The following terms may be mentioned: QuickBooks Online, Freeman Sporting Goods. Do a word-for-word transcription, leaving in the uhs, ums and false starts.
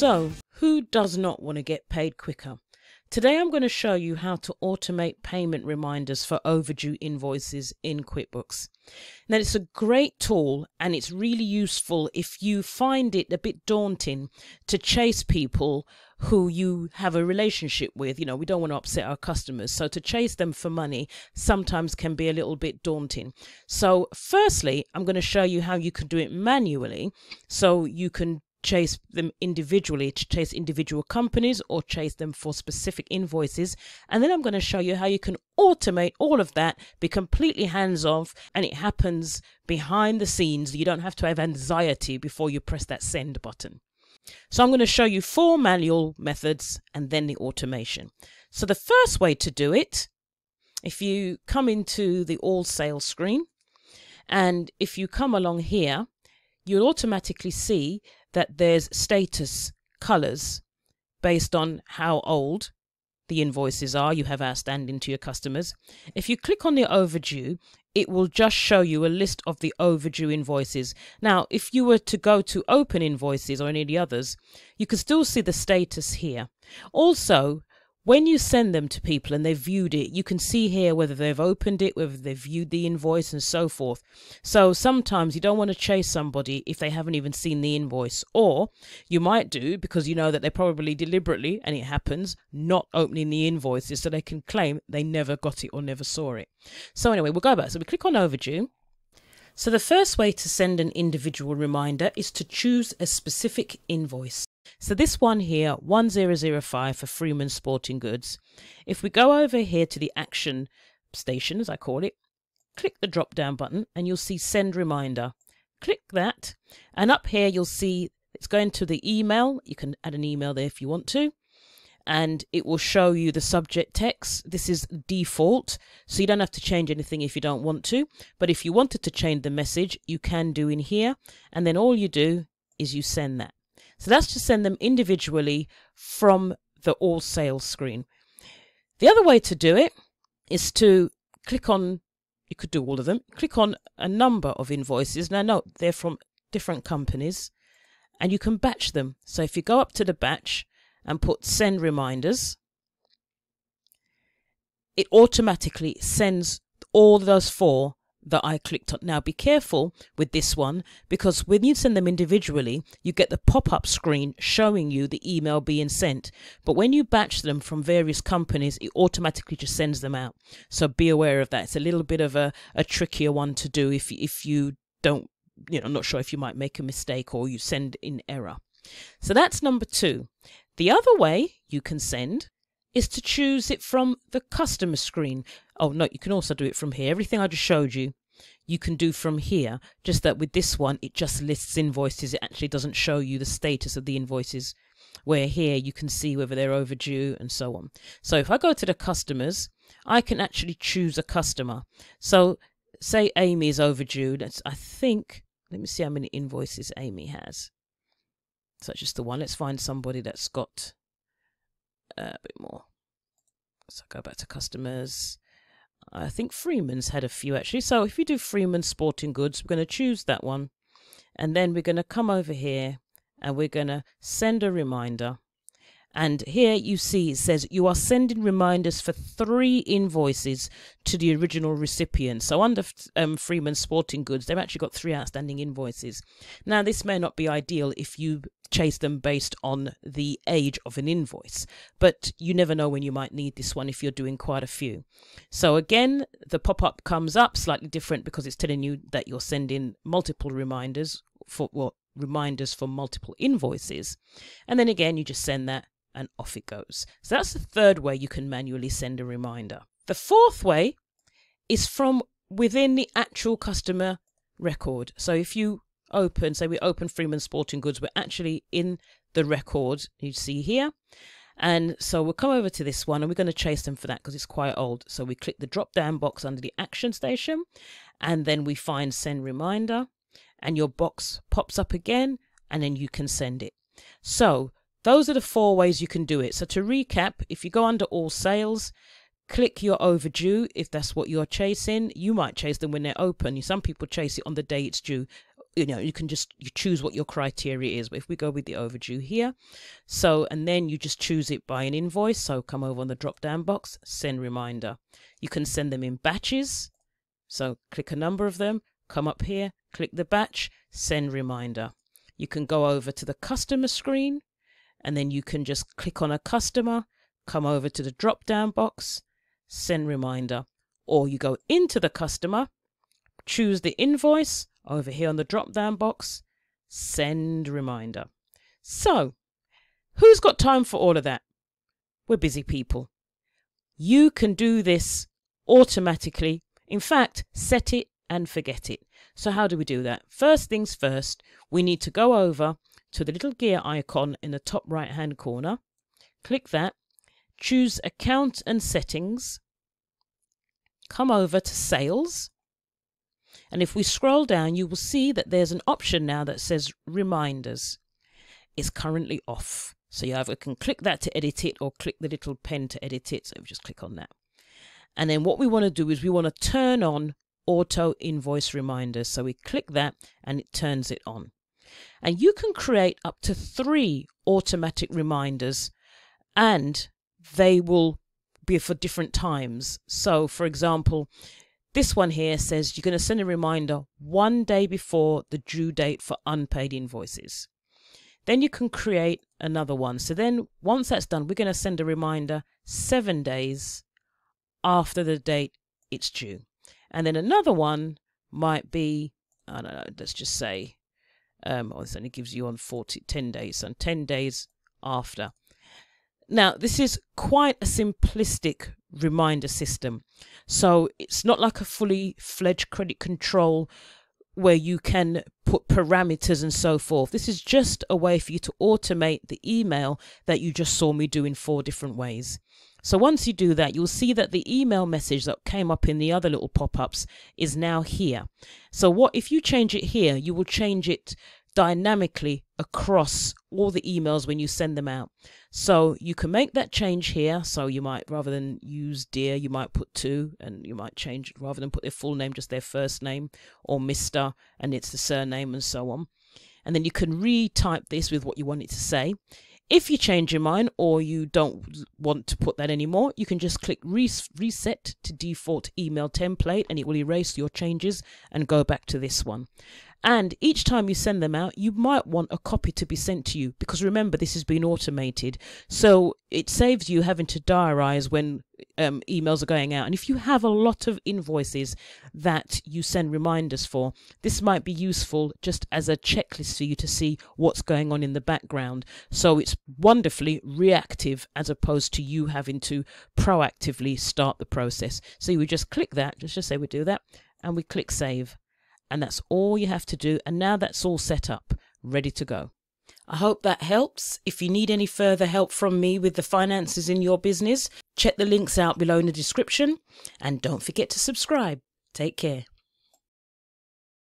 So, who does not want to get paid quicker? Today I'm going to show you how to automate payment reminders for overdue invoices in QuickBooks. Now, it's a great tool and it's really useful if you find it a bit daunting to chase people who you have a relationship with. You know, we don't want to upset our customers, so to chase them for money sometimes can be a little bit daunting. So firstly, I'm going to show you how you can do it manually, so you can chase them individually, to chase individual companies or chase them for specific invoices. And then I'm going to show you how you can automate all of that, be completely hands-off, and it happens behind the scenes. You don't have to have anxiety before you press that send button. So I'm going to show you four manual methods and then the automation. So the first way to do it, if you come into the All Sales screen, and if you come along here, you'll automatically see that there's status colors based on how old the invoices are you have outstanding to your customers. If you click on the overdue, it will just show you a list of the overdue invoices. Now, if you were to go to open invoices or any of the others, you can still see the status here. Also, when you send them to people and they've viewed it, you can see here whether they've opened it, whether they've viewed the invoice and so forth. So sometimes you don't want to chase somebody if they haven't even seen the invoice, or you might do because you know that they're probably deliberately, and it happens, not opening the invoices so they can claim they never got it or never saw it. So anyway, we'll go back. So we click on overdue. So the first way to send an individual reminder is to choose a specific invoice. So this one here, one thousand five for Freeman Sporting Goods. If we go over here to the action station, as I call it, click the drop down button and you'll see send reminder. Click that, and up here you'll see it's going to the email. You can add an email there if you want to, and it will show you the subject text. This is default, so you don't have to change anything if you don't want to, but if you wanted to change the message, you can do in here, and then all you do is you send that. So that's to send them individually from the All Sales screen. The other way to do it is to click on, you could do all of them, click on a number of invoices. Now note, they're from different companies and you can batch them. So if you go up to the batch and put send reminders, it automatically sends all those four that I clicked on. Now be careful with this one, because when you send them individually, you get the pop-up screen showing you the email being sent, but when you batch them from various companies, it automatically just sends them out. So be aware of that. It's a little bit of a, a trickier one to do if, if you don't, you know, I'm not sure if you might make a mistake or you send in error. So that's number two. The other way you can send is to choose it from the customer screen. Oh no, you can also do it from here. Everything I just showed you, you can do from here, just that with this one, it just lists invoices. It actually doesn't show you the status of the invoices, where here you can see whether they're overdue and so on. So if I go to the customers, I can actually choose a customer. So say Amy is overdue. That's, I think, let me see how many invoices Amy has. So that's just the one. Let's find somebody that's got Uh, a bit more. So go back to customers. I think Freeman's had a few actually. So if you do Freeman Sporting Goods, we're going to choose that one, and then we're going to come over here and we're going to send a reminder. And here you see it says you are sending reminders for three invoices to the original recipient. So under um, Freeman Sporting Goods, they've actually got three outstanding invoices. Now, this may not be ideal if you chase them based on the age of an invoice, but you never know when you might need this one if you're doing quite a few. So again, the pop-up comes up slightly different because it's telling you that you're sending multiple reminders for, well, reminders for multiple invoices. And then again, you just send that and off it goes. So that's the third way you can manually send a reminder. The fourth way is from within the actual customer record. So if you open, say we open Freeman Sporting Goods, we're actually in the record you see here. And so we'll come over to this one and we're going to chase them for that because it's quite old. So we click the drop down box under the action station and then we find send reminder, and your box pops up again and then you can send it. So those are the four ways you can do it. So to recap, if you go under All Sales, click your overdue if that's what you're chasing. You might chase them when they're open. Some people chase it on the day it's due. you know, you can just you choose what your criteria is. But if we go with the overdue here, so, and then you just choose it by an invoice. So come over on the drop down box, send reminder. You can send them in batches. So click a number of them, come up here, click the batch, send reminder. You can go over to the customer screen, and then you can just click on a customer, come over to the drop down box, send reminder. Or you go into the customer, choose the invoice over here on the drop down box, send reminder. So who's got time for all of that? We're busy people. You can do this automatically. In fact, set it and forget it. So how do we do that? First things first, we need to go over to the little gear icon in the top right hand corner. Click that, choose account and settings, come over to sales. And if we scroll down, you will see that there's an option now that says reminders. It's currently off. So you either can click that to edit it or click the little pen to edit it. So we just click on that. And then what we want to do is we want to turn on auto invoice reminders. So we click that and it turns it on. And you can create up to three automatic reminders, and they will be for different times. So for example, this one here says you're going to send a reminder one day before the due date for unpaid invoices. Then you can create another one. So then once that's done, we're going to send a reminder seven days after the date it's due. And then another one might be, I don't know, let's just say, um, oh, this only gives you on forty, ten days, and ten days after. Now, this is quite a simplistic reminder system. So it's not like a fully fledged credit control where you can put parameters and so forth. This is just a way for you to automate the email that you just saw me do in four different ways. So once you do that, you'll see that the email message that came up in the other little pop-ups is now here. So what if you change it here, you will change it dynamically across all the emails when you send them out. So you can make that change here. So you might, rather than use dear, you might put to, and you might change, rather than put their full name, just their first name, or Mister, and it's the surname and so on. And then you can retype this with what you want it to say. If you change your mind or you don't want to put that anymore, you can just click res reset to default email template, and it will erase your changes and go back to this one. And each time you send them out, you might want a copy to be sent to you, because remember, this has been automated. So it saves you having to diarize when um, emails are going out. And if you have a lot of invoices that you send reminders for, this might be useful just as a checklist for you to see what's going on in the background. So it's wonderfully reactive as opposed to you having to proactively start the process. So you would just click that, just, just say we do that, and we click save. And that's all you have to do. And now that's all set up, ready to go. I hope that helps. If you need any further help from me with the finances in your business, check the links out below in the description. And don't forget to subscribe. Take care.